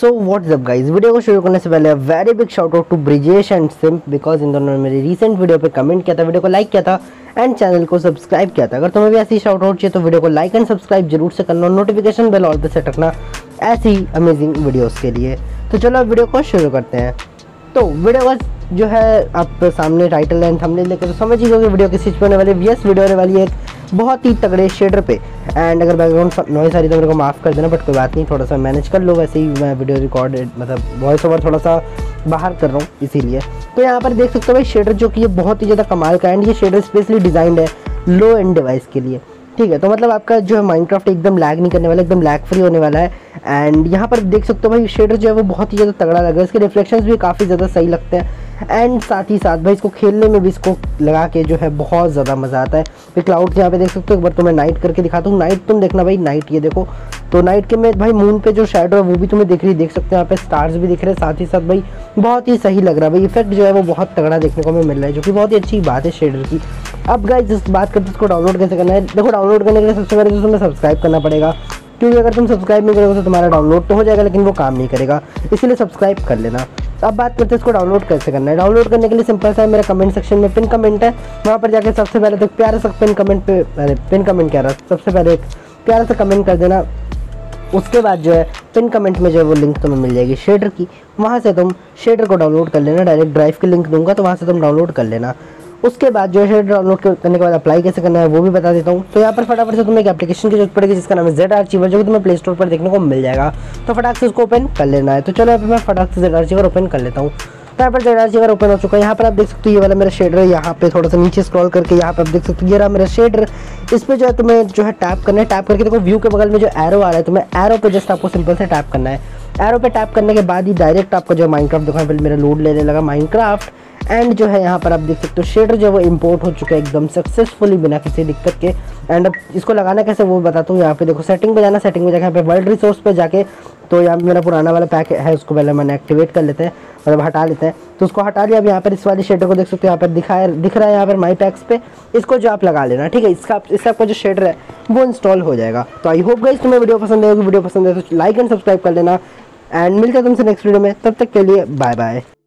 So what's up guys, video को शुरू करने से पहले very big shout out to Brijesh and simp, because इन दोनों ने मेरी रीसेंट वीडियो पे कमेंट किया था, वीडियो को लाइक किया था एंड चैनल को सब्सक्राइब किया था। अगर तुम्हें भी ऐसी शाउट आउट चाहिए तो वीडियो को लाइक एंड सब्सक्राइब जरूर से करना, नोटिफिकेशन बेल ऑल पे सेट रखना ऐसी अमेजिंग वीडियोज़ के लिए। तो चलो वीडियो को शुरू करते हैं। तो वीडियो बस जो है आप सामने टाइटल एंड थंबनेल लेकर तो समझ ही गए कि वीडियो किस चीज़ पर होने वाली है। यस, वीडियो होने वाली है एक बहुत ही तगड़े शेडर पे। एंड अगर बैकग्राउंड नॉइस आ रही तो मेरे को माफ़ कर देना, बट कोई बात नहीं, थोड़ा सा मैनेज कर लो। वैसे ही मैं वीडियो रिकॉर्ड मतलब वॉइस ओवर थोड़ा सा बाहर कर रहा हूँ इसीलिए। तो यहाँ पर देख सकते हो भाई शेडर जो कि ये बहुत ही ज़्यादा कमाल का है। एंड ये शेडर स्पेशली डिज़ाइंड है लो एंड डिवाइस के लिए, ठीक है। तो मतलब आपका जो है माइनक्राफ्ट एकदम लैग नहीं करने वाला, एकदम लैग फ्री होने वाला है। एंड यहाँ पर देख सकते हो भाई शेडर जो है वो बहुत ही ज़्यादा तगड़ा लग रहा है, इसके रिफ्लेक्शंस भी काफ़ी ज़्यादा सही लगते हैं। एंड साथ ही साथ भाई इसको खेलने में भी इसको लगा के जो है बहुत ज़्यादा मज़ा आता है। फिर क्लाउड्स यहाँ पे देख सकते हो, एक बार तो मैं नाइट करके दिखाता हूँ। नाइट तुम देखना भाई, नाइट ये देखो। तो नाइट के में भाई मून पे जो शेडो है वो भी तुम्हें दिख रही, देख सकते हो यहाँ पे स्टार्स भी दिख रहे हैं। साथ ही साथ भाई बहुत ही सही लग रहा है भाई, इफेक्ट जो है वो बहुत तगड़ा देखने को हमें मिल रहा है, जो कि बहुत ही अच्छी बात है शेडर की। अब गाइस जिस बात करते हैं इसको डाउनलोड कैसे करना है। देखो डाउनलोड करने के लिए सबसे पहले तो तुम्हें सब्सक्राइब करना पड़ेगा, क्योंकि अगर तुम सब्सक्राइब नहीं करोगे तो तुम्हारा डाउनलोड तो हो जाएगा लेकिन वो काम नहीं करेगा, इसलिए सब्सक्राइब कर लेना। अब बात करते हैं इसको डाउनलोड कैसे करना है। डाउनलोड करने के लिए सिंपल सा है, मेरा कमेंट सेक्शन में पिन कमेंट है, वहाँ पर जाकर सबसे पहले तो प्यारा सा एक प्यारा सा कमेंट कर देना। उसके बाद जो है पिन कमेंट में जो है वो लिंक तुम्हें मिल जाएगी शेडर की, वहाँ से तुम शेडर को डाउनलोड कर लेना। डायरेक्ट ड्राइव की लिंक दूंगा तो वहाँ से तुम डाउनलोड कर लेना। उसके बाद जो है शेडर डाउनलोड करने के बाद अप्लाई कैसे करना है वो भी बता देता हूँ। तो यहाँ पर फटाफट से तुम्हें एक एप्लीकेशन की जरूरत पड़ेगी जिसका नाम है ZRCiver, जो कि तुम्हें प्ले स्टोर पर देखने को मिल जाएगा। तो फटाक से उसको ओपन कर लेना है। तो चलो यहाँ पर मैं फटाक से ZRCiver ओपन कर लेता हूँ। तो यहाँ पर ZRCiver ओपन हो चुका है। यहाँ पर आप देख सकते हो ये वाला मेरा शेडर है। यहाँ पे थोड़ा सा नीचे स्क्रॉल करके यहाँ पे आप देख सकते हो ये रहा मेरा शेडर। इस पर जो है तुम्हें जो है टैप करना है। टैप करके देखो व्यू के बगल में जो एरो आ रहा है, तुम्हें एरो पे जस्ट आपको सिंपल से टैप करना है। एरो पे टैप करने के बाद ही डायरेक्ट आपका जो माइनक्राफ्ट देखो, फिर मेरा लोड लेने लगा माइनक्राफ्ट। एंड जो है यहाँ पर आप देख सकते हो शेडर जो है वो इम्पोर्ट हो चुका है एकदम सक्सेसफुली बिना किसी दिक्कत के। एंड अब इसको लगाना कैसे वो बताता हूँ। यहाँ पे देखो सेटिंग पे जाना, सेटिंग में जाकर यहाँ पे वर्ल्ड रिसोर्स पे जाके, तो यहाँ पे मेरा पुराना वाला पैक है उसको पहले मैंने एक्टिवेट कर लेते हैं, मतलब हटा लेते हैं। तो उसको हटा लिया। अब यहाँ पर इस वाले शेडर को देख सकते हो यहाँ पर दिख रहा है यहाँ पर माई पैक्स पे, इसको जो आप लगा लेना, ठीक है। इसका आपका जो शेडर है वो इंस्टॉल हो जाएगा। तो आई होप गाइस तुम्हें वीडियो पसंद आएगी। वीडियो पसंद है तो लाइक एंड सब्सक्राइब कर लेना। एंड मिलते हैं तुमसे नेक्स्ट वीडियो में, तब तक के लिए बाय बाय।